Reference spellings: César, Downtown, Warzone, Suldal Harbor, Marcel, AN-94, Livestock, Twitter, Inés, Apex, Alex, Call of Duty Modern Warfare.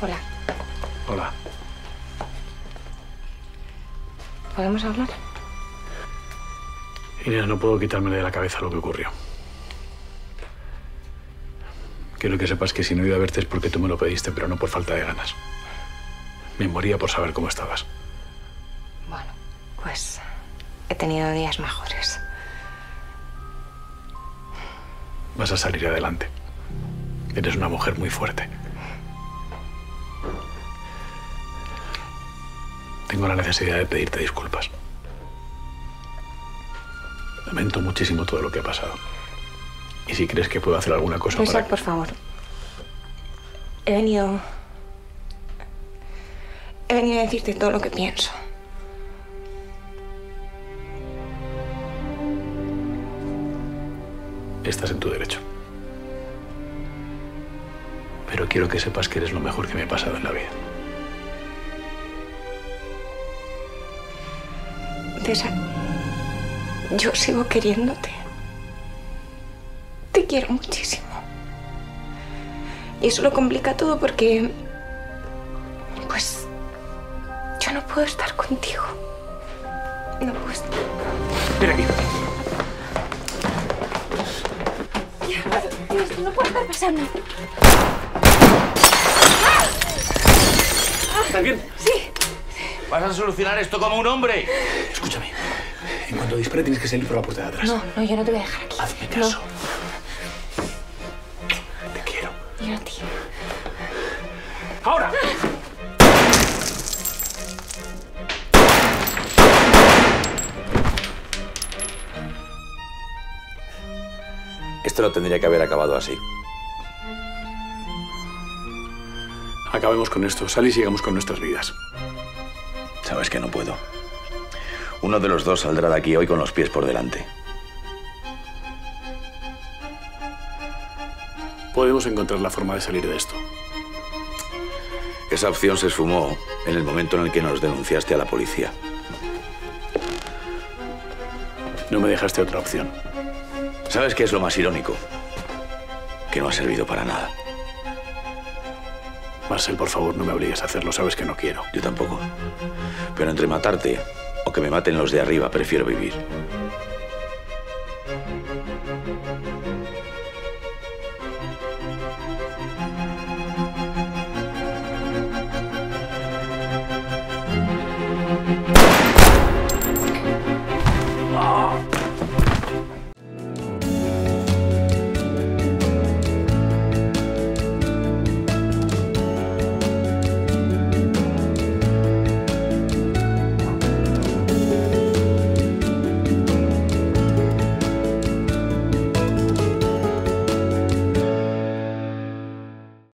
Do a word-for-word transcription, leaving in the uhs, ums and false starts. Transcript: Hola. Hola. ¿Podemos hablar? Inés, no puedo quitármele de la cabeza lo que ocurrió. Quiero que sepas que si no he ido a verte es porque tú me lo pediste, pero no por falta de ganas. Me moría por saber cómo estabas. Bueno, pues he tenido días mejores. Vas a salir adelante. Eres una mujer muy fuerte. Tengo la necesidad de pedirte disculpas. Lamento muchísimo todo lo que ha pasado. Y si crees que puedo hacer alguna cosa César, para que... por favor. He venido... He venido a decirte todo lo que pienso. Estás en tu derecho. Pero quiero que sepas que eres lo mejor que me ha pasado en la vida. César, yo sigo queriéndote. Te quiero muchísimo. Y eso lo complica todo porque... pues... yo no puedo estar contigo. No puedo estar... Ven aquí. Dios, no puedo estar pasando. ¿Estás bien? Sí. Vas a solucionar esto como un hombre. Escúchame. En cuanto dispare, tienes que salir por la puerta de atrás. No, no, yo no te voy a dejar aquí. Hazme caso. No. Te quiero. Yo a ti. ¡Ahora! Esto no tendría que haber acabado así. Acabemos con esto. Sal y sigamos con nuestras vidas. Sabes que no puedo. Uno de los dos saldrá de aquí hoy con los pies por delante. Podemos encontrar la forma de salir de esto. Esa opción se esfumó en el momento en el que nos denunciaste a la policía. No me dejaste otra opción. ¿Sabes qué es lo más irónico? Que no ha servido para nada. Marcel, por favor, no me obligues a hacerlo. Sabes que no quiero. Yo tampoco. Pero entre matarte o que me maten los de arriba, prefiero vivir.